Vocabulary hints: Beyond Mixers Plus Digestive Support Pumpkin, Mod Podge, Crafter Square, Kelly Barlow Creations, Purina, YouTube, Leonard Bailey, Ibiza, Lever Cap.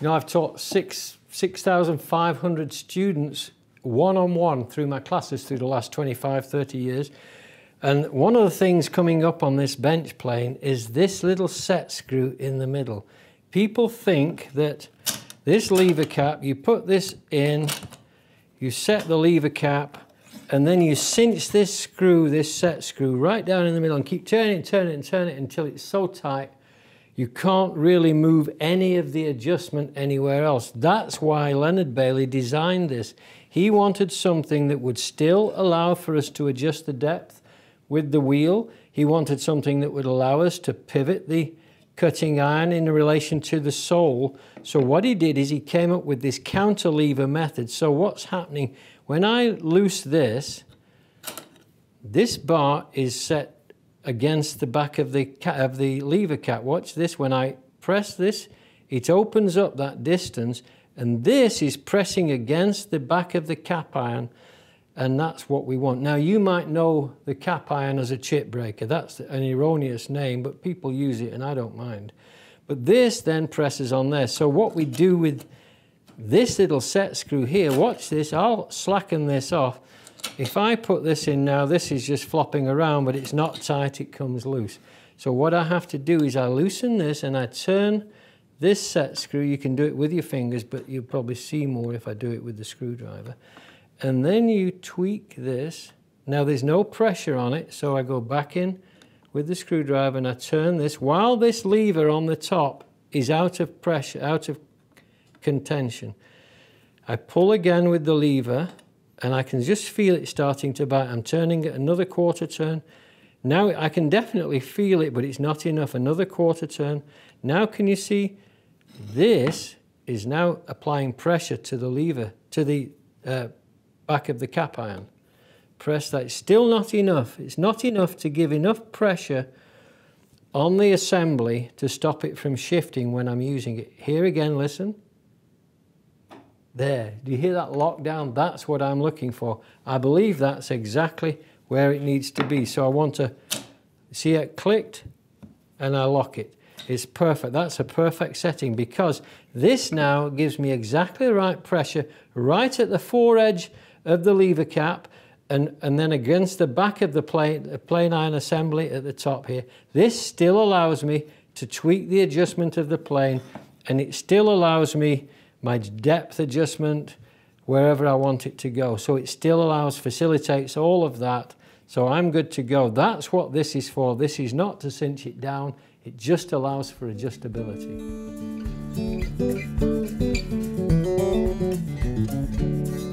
You know, I've taught 6,500 students one-on-one through my classes through the last 25, 30 years. And one of the things coming up on this bench plane is this little set screw in the middle. People think that this lever cap, you put this in, you set the lever cap, and then you cinch this screw, this set screw, right down in the middle and keep turning it until it's so tight you can't really move any of the adjustment anywhere else. That's why Leonard Bailey designed this. He wanted something that would still allow for us to adjust the depth with the wheel. He wanted something that would allow us to pivot the cutting iron in relation to the sole. So what he did is he came up with this counter lever method. So what's happening, when I loose this bar is set against the back of the lever cap. Watch this, when I press this, it opens up that distance, and this is pressing against the back of the cap iron, and that's what we want. Now, you might know the cap iron as a chip breaker. That's an erroneous name, but people use it, and I don't mind. But this then presses on there. So what we do with this little set screw here, watch this, I'll slacken this off. If I put this in now, this is just flopping around, but it's not tight, it comes loose. So what I have to do is I loosen this and I turn this set screw. You can do it with your fingers, but you'll probably see more if I do it with the screwdriver. And then you tweak this. Now there's no pressure on it, so I go back in with the screwdriver and I turn this. While this lever on the top is out of pressure, out of contention, I pull again with the lever, and I can just feel it starting to bite. I'm turning it another quarter turn. Now I can definitely feel it, but it's not enough. Another quarter turn. Now can you see? This is now applying pressure to the lever, to the back of the cap iron. Press that. It's still not enough. It's not enough to give enough pressure on the assembly to stop it from shifting when I'm using it. Here again, listen. There, do you hear that lockdown? That's what I'm looking for. I believe that's exactly where it needs to be. So I want to see it clicked and I lock it. It's perfect. That's a perfect setting because this now gives me exactly the right pressure right at the foredge of the lever cap and then against the back of the plane iron assembly at the top here. This still allows me to tweak the adjustment of the plane, and it still allows me my depth adjustment wherever I want it to go. So it still facilitates all of that. So I'm good to go. That's what this is for. This is not to cinch it down. It just allows for adjustability.